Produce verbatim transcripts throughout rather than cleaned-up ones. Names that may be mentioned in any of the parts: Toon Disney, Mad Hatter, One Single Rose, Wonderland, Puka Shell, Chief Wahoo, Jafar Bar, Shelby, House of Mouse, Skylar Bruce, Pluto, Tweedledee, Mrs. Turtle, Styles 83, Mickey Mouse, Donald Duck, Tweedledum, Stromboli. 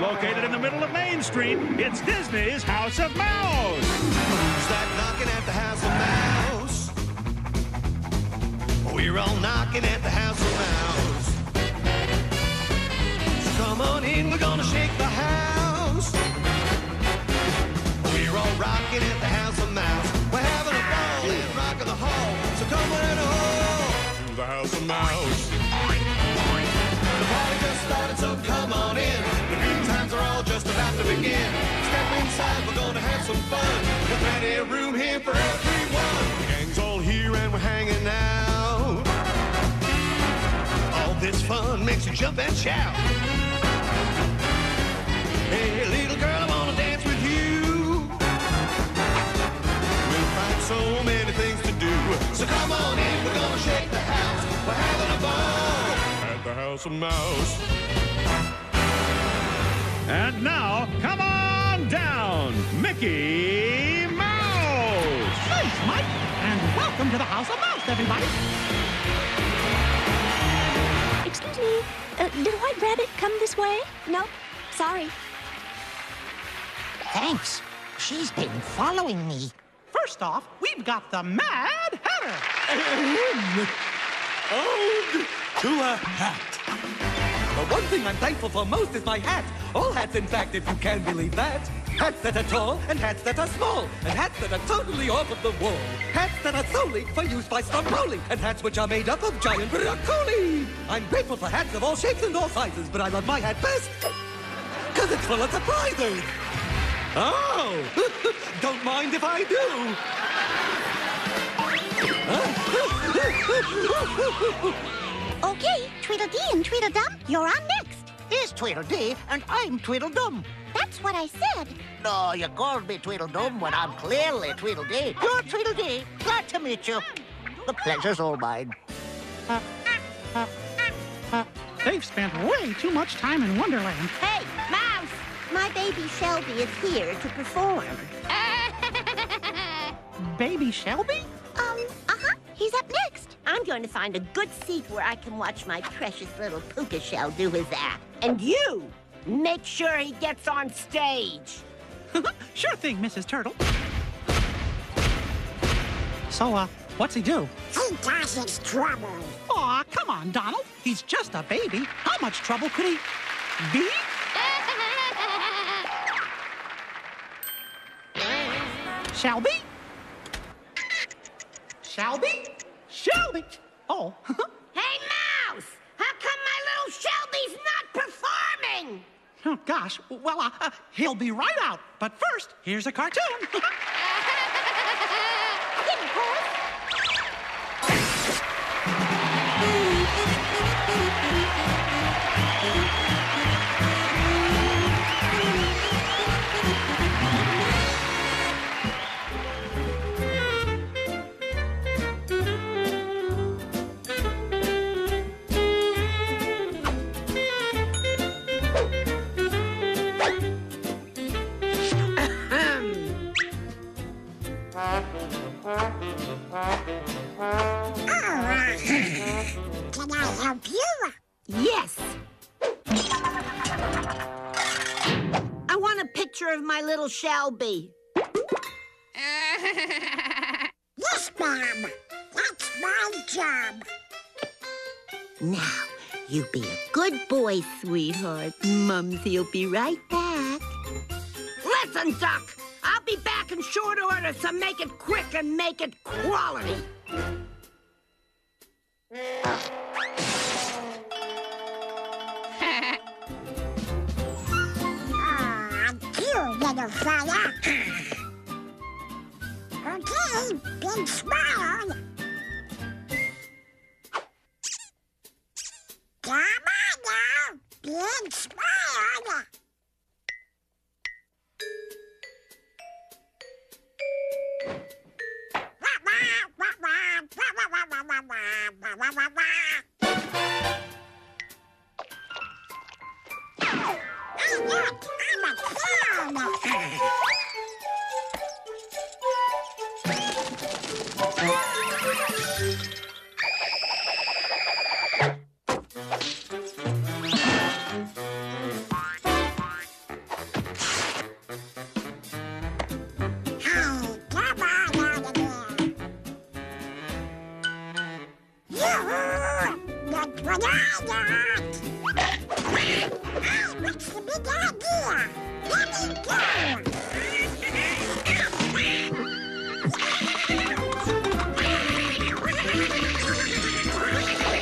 Located in the middle of Main Street, it's Disney's House of Mouse. Who's that knocking at the House of Mouse? We're all knocking at the House of Mouse. So come on in, we're gonna shake the house. We're all rocking at the House of Mouse. We're having a ball in Rock of the Hall. So come on in, oh, to the House of Mouse. The party just started, so come on in. The good times are all just about to begin. Step inside, we're gonna have some fun. There's plenty of room here for everyone. The gang's all here and we're hanging out. All this fun makes you jump and shout. Hey, little girl, I wanna dance with you. We'll find so many things to do. So come on in, we're gonna shake the house. We're having a ball. The House of Mouse. And now, come on down, Mickey Mouse! Thanks, Mike, and welcome to the House of Mouse, everybody. Excuse me, uh, did White Rabbit come this way? No, sorry. Thanks, she's been following me. First off, we've got the Mad Hatter. Old to a hat. The one thing I'm thankful for most is my hat. All hats, in fact, if you can believe that. Hats that are tall and hats that are small, and hats that are totally off of the wall. Hats that are solely for use by Stromboli, and hats which are made up of giant broccoli. I'm grateful for hats of all shapes and all sizes, but I love my hat best because it's full of surprises. Oh, don't mind if I do. Okay, Tweedledee and Tweedledum, you're on next. He's Tweedledee, and I'm Tweedledum. That's what I said. No, you called me Tweedledum when I'm clearly Tweedledee. You're Tweedledee. Glad to meet you. The pleasure's all mine. They've spent way too much time in Wonderland. Hey, Mouse! My baby Shelby is here to perform. Baby Shelby? Um, uh-huh. He's up next. I'm going to find a good seat where I can watch my precious little Puka Shell do his act. And you, make sure he gets on stage. Sure thing, Missus Turtle. So, uh, what's he do? He causes trouble. Aw, come on, Donald. He's just a baby. How much trouble could he be? Shelby? Shelby? Shelby? Oh. Hey, Mouse! How come my little Shelby's not performing? Oh, gosh. Well, uh, uh, he'll be right out. But first, here's a cartoon. Hey, Shelby. Yes, Mom. That's my job. Now, you be a good boy, sweetheart. Mumsy'll be right back. Listen, Duck. I'll be back in short order, so make it quick and make it quality. Little fella. Okay, big smile. Come on now, big smile. Duck. Oh, what's the big idea? Let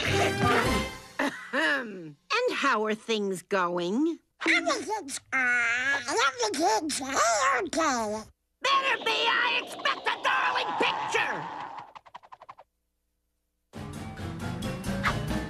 me go. Ahem. And how are things going? Everything's uh, everything's okay. Better be. I expect a darling picture. Absolutely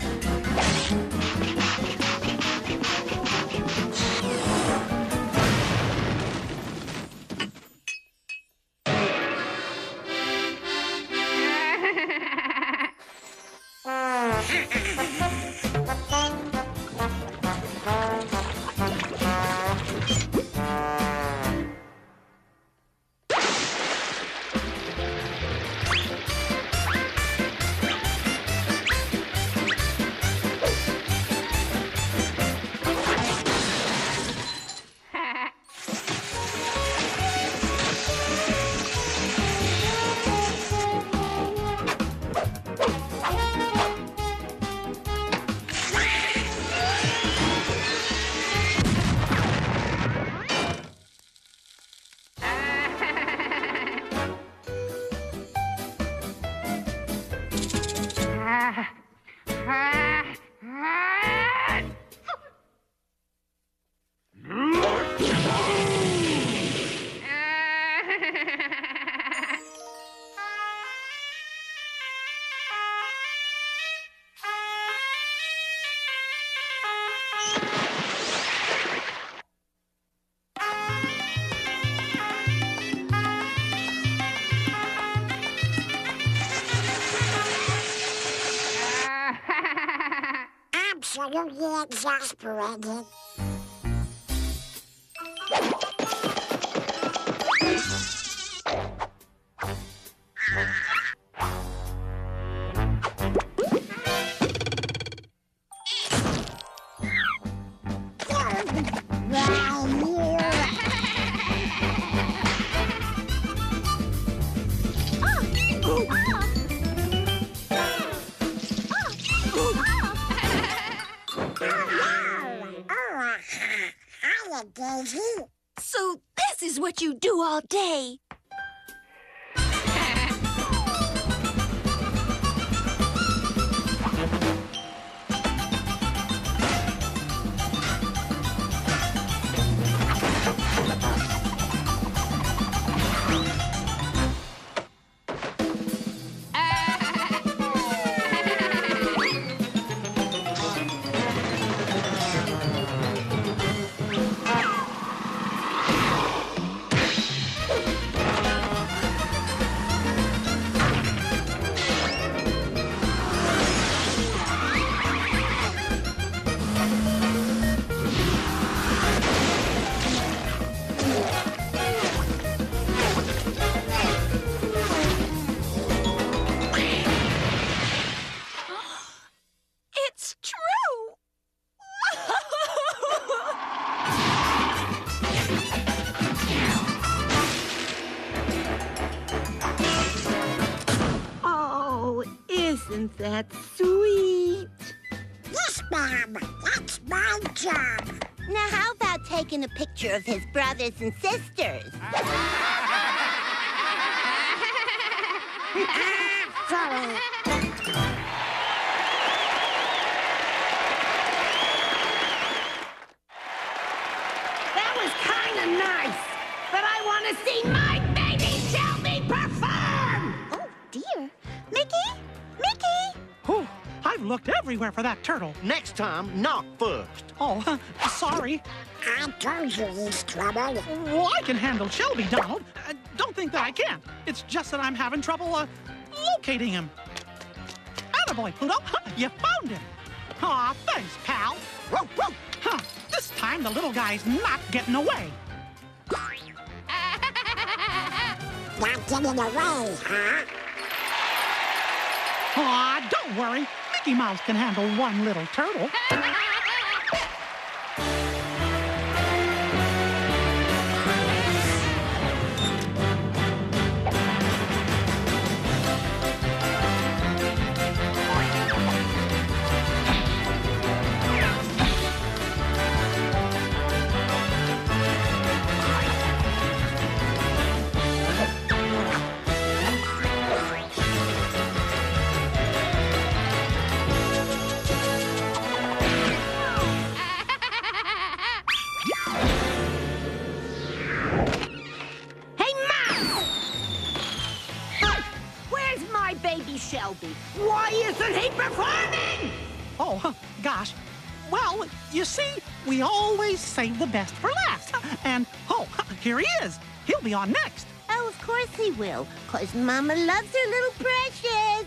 exasperated. So this is what you do all day. That's sweet. Yes, Mom. That's my job. Now, how about taking a picture of his brothers and sisters? Sorry. That was kind of nice, but I want to see my baby Shelby perform! Oh, dear. Mickey? Mickey! Oh, I've looked everywhere for that turtle. Next time, knock first. Oh, uh, sorry. I told you he's trouble. Well, I can handle Shelby, Donald. Uh, don't think that I can't. It's just that I'm having trouble uh, locating him. Attaboy, Pluto. You found him. Aw, oh, thanks, pal. Whoa, whoa. Huh. This time the little guy's not getting away. Not getting away, huh? Aw, oh, don't worry. Mickey Mouse can handle one little turtle. Shelby. Why isn't he performing? Oh, gosh. Well, you see, we always save the best for last. And, oh, here he is. He'll be on next. Oh, of course he will, because Mama loves her little precious.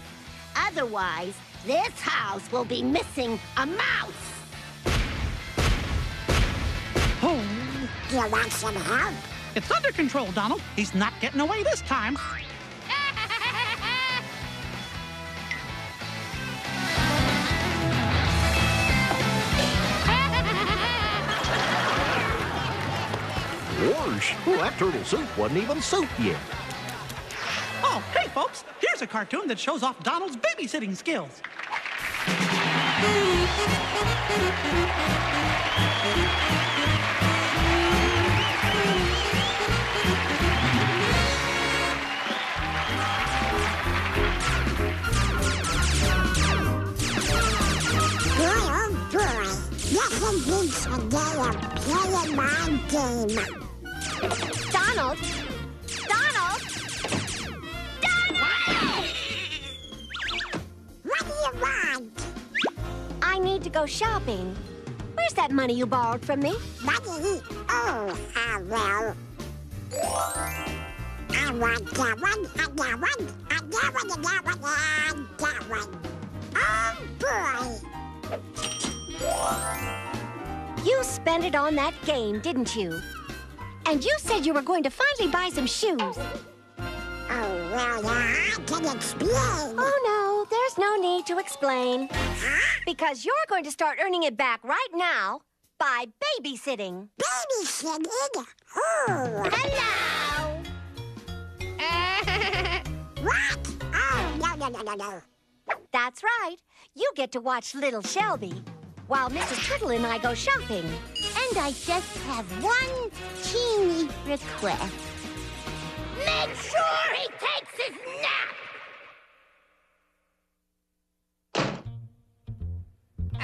Otherwise, this house will be missing a mouse. Oh. Do you want some help? It's under control, Donald. He's not getting away this time. Whoosh! Well, that turtle soup wasn't even soup yet. Oh, hey, folks. Here's a cartoon that shows off Donald's babysitting skills. Oh, boy. This is a day of playing my game. Donald! Donald! Donald! What do you want? I need to go shopping. Where's that money you borrowed from me? Money? Oh, I will. I want that one, and that one, and that one, and that one, and that one. Oh, boy. You spent it on that game, didn't you? And you said you were going to finally buy some shoes. Oh, well, I can explain. Oh, no, there's no need to explain. Huh? Because you're going to start earning it back right now by babysitting. Babysitting? Who? Oh. Hello! What? Oh, no, no, no, no, no. That's right. You get to watch Little Shelby while Missus Turtle and I go shopping. And I just have one teeny request. Make sure he takes his nap! Uh,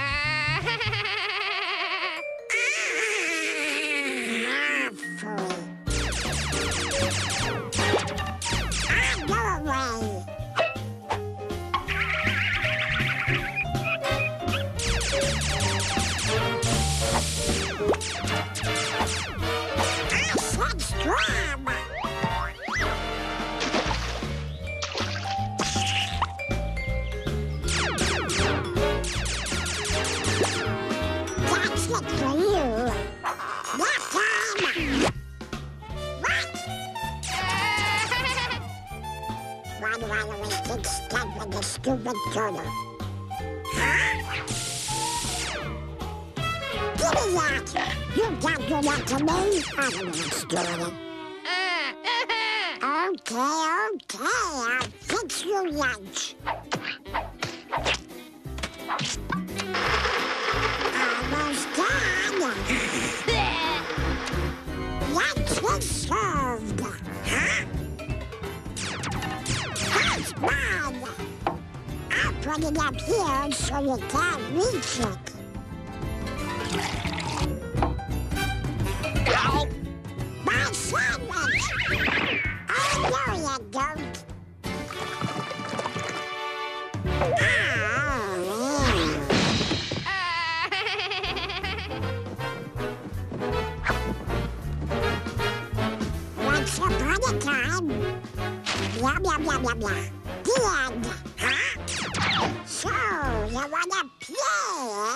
I'll go away. The stupid turtle. Huh? Give me that. You can't do that to me. I don't know what's doing it. Uh, okay, okay. I'll fix your lunch. Almost done. Lunch is served. Huh? That's mine. Put it up here so you can't reach it. Ow! My sandwich! Oh, no, you don't. Oh, once upon a time, blah, blah, blah, blah, blah. The end. So, you wanna play?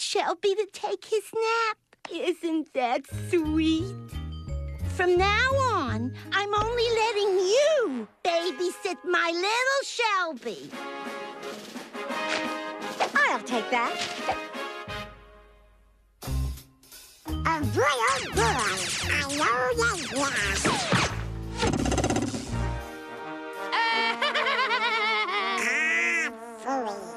Shelby to take his nap. Isn't that sweet? From now on, I'm only letting you babysit my little Shelby. I'll take that. Oh boy, oh boy, I know that glass. Ah, fooey.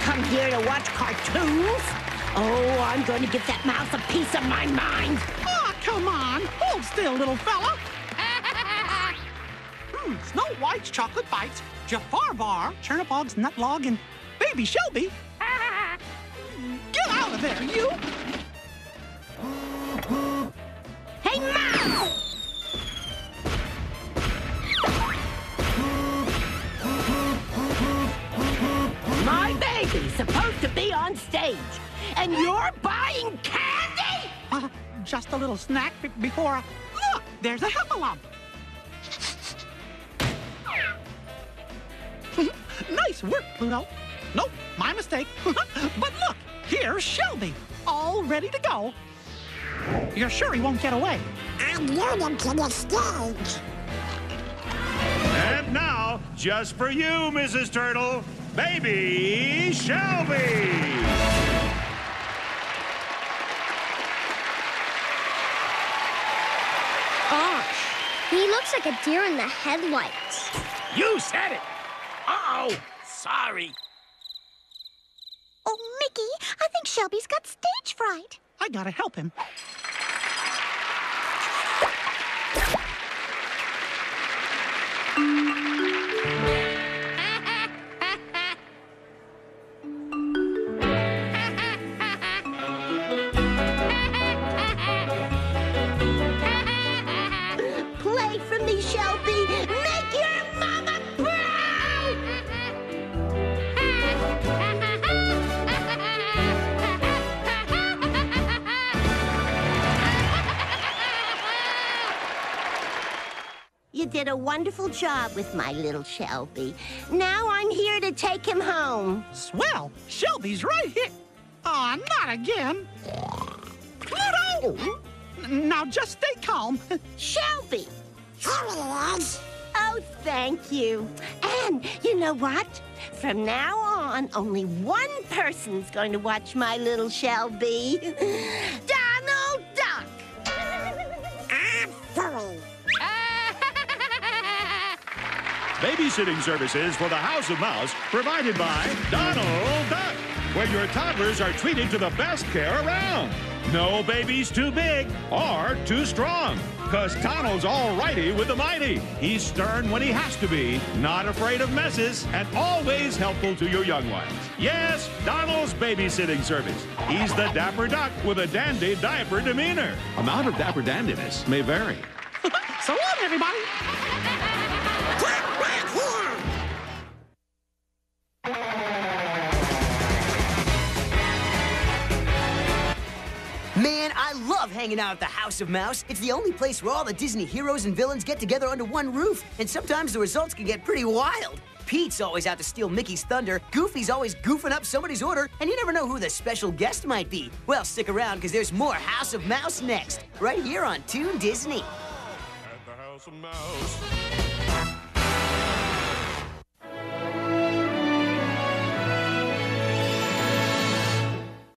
Come here to watch cartoons? Oh, I'm going to give that mouse a piece of my mind. Oh, come on. Hold still, little fella. Hmm, Snow White's Chocolate Bites, Jafar Bar, Chernobog's Nutlog, and Baby Shelby. Get out of there, you! Hey, Mouse! Supposed to be on stage, and you're buying candy? Uh, just a little snack b before a... Look, there's a heffalump. Nice work, Pluto. Nope, my mistake. But look, here's Shelby, all ready to go. You're sure he won't get away? I'm learning to the stage. And now, just for you, Missus Turtle, Baby Shelby! Gosh, he looks like a deer in the headlights. You said it! Uh-oh, sorry. Oh, Mickey, I think Shelby's got stage fright. I gotta help him. did a wonderful job with my little Shelby. Now I'm here to take him home. Swell! Shelby's right here. Aw, oh, not again. Pluto! Now just stay calm. Shelby! Sorry, Edge. Oh, thank you. And you know what? From now on, only one person's going to watch my little Shelby. Donald Duck! I'm sorry. Babysitting services for the House of Mouse provided by Donald Duck, where your toddlers are treated to the best care around. No baby's too big or too strong, because Donald's all righty with the mighty. He's stern when he has to be, not afraid of messes, and always helpful to your young ones. Yes, Donald's babysitting service. He's the dapper duck with a dandy diaper demeanor. Amount of dapper dandiness may vary. So long, everybody. Man, I love hanging out at the House of Mouse. It's the only place where all the Disney heroes and villains get together under one roof, and sometimes the results can get pretty wild. Pete's always out to steal Mickey's thunder, Goofy's always goofing up somebody's order, and you never know who the special guest might be. Well, stick around, because there's more House of Mouse next, right here on Toon Disney. At the House of Mouse.